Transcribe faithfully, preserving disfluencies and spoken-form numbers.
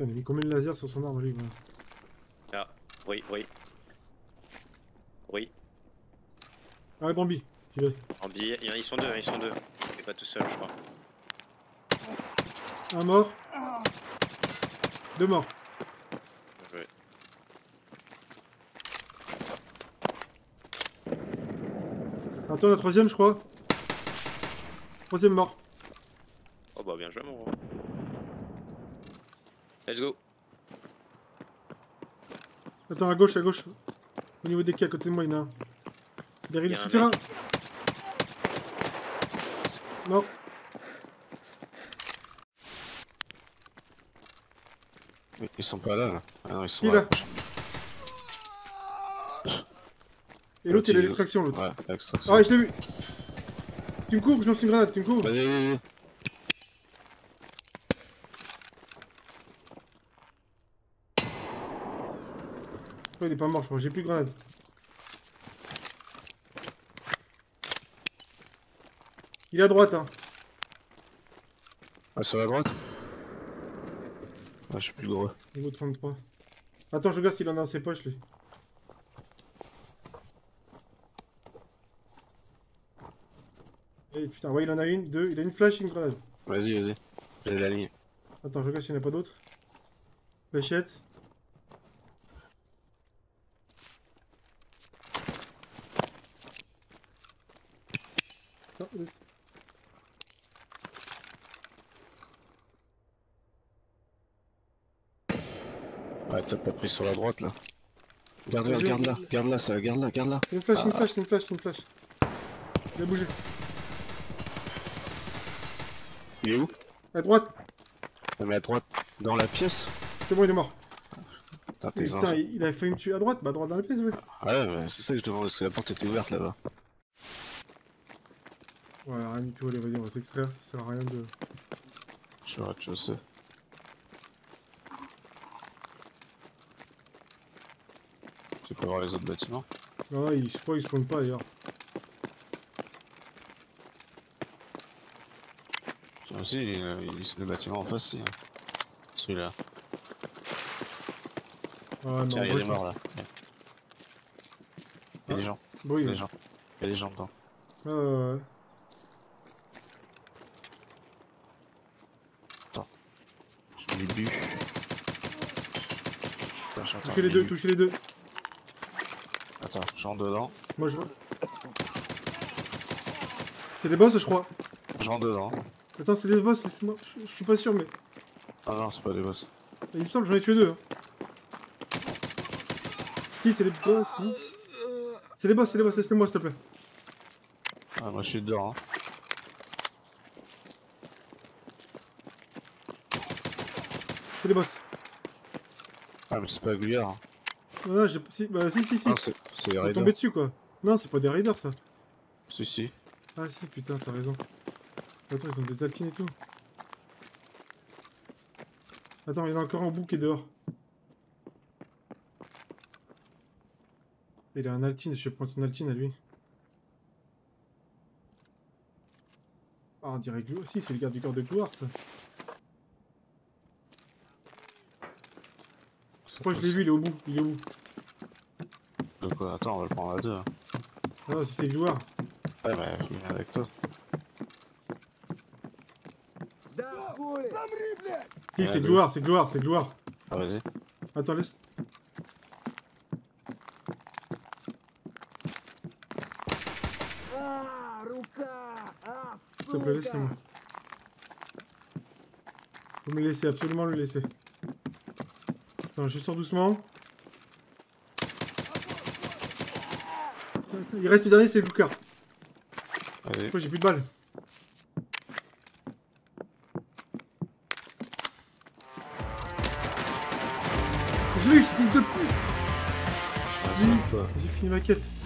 Il a mis combien de lasers sur son arme lui? Ah, oui, oui. Oui. Ah, Bambi, j'y vais. Bambi, ils sont deux, ils sont deux. Il est pas tout seul, je crois. Un mort. Deux morts. Oui. Attends, la troisième, je crois. Troisième mort. Oh bah, bien joué, mon gros. Let's go. Attends, à gauche, à gauche. Au niveau des quais, à côté de moi, il y en a un. Derrière le souterrain. Mort. Ils sont pas là, là. Ah non, ils sont il là. là. Et l'autre, il a l'extraction, l'autre. Ouais, l'extraction. Ah ouais, je l'ai vu. Tu me couvres, je lance une grenade, tu me couvres. Vas-y, vas-y, vas-y. Oh, il est pas mort, je crois, j'ai plus de grenade. Il est à droite, hein. Ah, sur la droite? Ah, je suis plus gros. Niveau trente-trois. Attends, je regarde s'il en a dans ses poches, lui. Et putain, ouais, il en a une, deux, il a une flash et une grenade. Vas-y, vas-y. J'ai la ligne. Attends, je regarde s'il n'y en a pas d'autres. Flashette. Ouais, t'as pas pris sur la droite là. Garde-la, garde-la, garde-la, ça, garde-la, garde-la. C'est une flash, ah. une flash, c'est une flash, c'est une flash. Il a bougé. Il est où? À droite. Non mais à droite, dans la pièce. C'est bon, il est mort. Putain, t'es putain, il, il avait failli me tuer à droite, bah à droite dans la pièce, ouais. Ah ouais, bah, c'est ça que je te demandais, parce que la porte était ouverte là-bas. Ouais, rien du tout, allez, vas-y, on va s'extraire, ça sert à rien de... Je suis au rez-de-chaussée. Tu peux voir les autres bâtiments? Non, ils, je crois qu'ils se comptent pas ailleurs. Tiens, si, il, il, le bâtiment en face, si. Celui-là. Ah, tiens, il y a des morts là. Il y a des gens. Il y a des gens. Il y a des gens dedans. Ouais, ouais, ouais. Début. Attends, touchez les début. deux, touchez les deux. Attends, j'en dedans. Moi je vois. C'est des boss, je crois. J'en dedans. Attends, c'est des boss, laisse-moi. Je suis pas sûr, mais. Ah non, c'est pas des boss. Il me semble, j'en ai tué deux. Hein. Si, c'est des boss. Oui. C'est des boss, c'est des boss, laisse-moi s'il te plaît. Ah, moi je suis dedans. Hein. C'est les boss. Ah mais c'est pas Gouillard. Non, non, j'ai... Si, bah si, si, si. Ah, c'est des raiders. Tombé dessus, quoi. Non, c'est pas des raiders, ça. Si, si. Ah si, putain, t'as raison. Attends, ils ont des alkines et tout. Attends, il y en a encore un bout qui est dehors. Il a un alkine, je vais prendre son alkine à lui. Ah, on dirait Glukhar. Si, c'est le garde du corps de Glukhar, ça. Pourquoi je l'ai vu, il est au bout, il est au bout. De quoi? Attends, on va le prendre à deux. Hein. Ah non, si c'est Glukhar. Ouais, bah, il vient avec toi. Si, c'est Glukhar, c'est Glukhar, c'est Glukhar. Ah, vas-y. Attends, laisse. S'il te plaît, laissez-moi. Vous me laissez, absolument le laisser. Je sors doucement. Il reste le dernier, c'est Glukhar. Pourquoi j'ai plus de balles? Je l'ai eu, c'est une de plus. J'ai fini ma quête.